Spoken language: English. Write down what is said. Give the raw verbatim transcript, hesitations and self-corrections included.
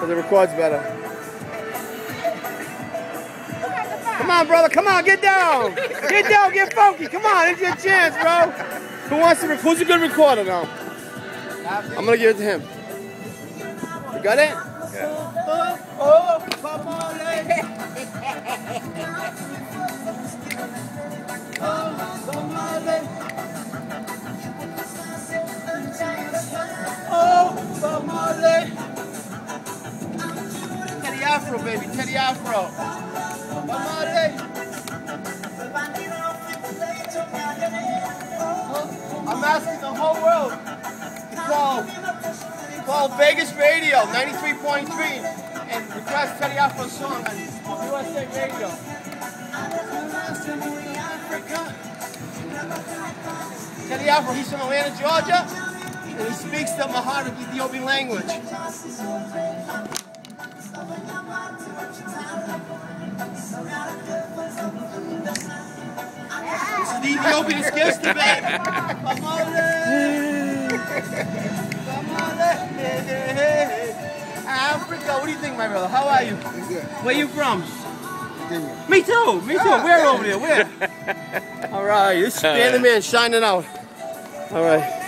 because it records better. Come on, brother. Come on. Get down. Get down. Get funky. Come on. It's your chance, bro. Who wants to record? Who's a good recorder now? I'm going to give it to him. You got it? Yeah. Teddy Afro, baby. Teddy Afro. I'm asking the whole world to call, call Vegas Radio ninety-three point three and request Teddy Afro's song on U S A Radio. Teddy Afro, he's from Atlanta, Georgia, and he speaks the Amhara, the Ethiopian language. Ethiopian skills to bed. Africa, what do you think, my brother? How are you? Good. Where you from? Virginia. Me too. Me too. Ah, We're yeah. over there. Where? All right, this is the man shining out. All right.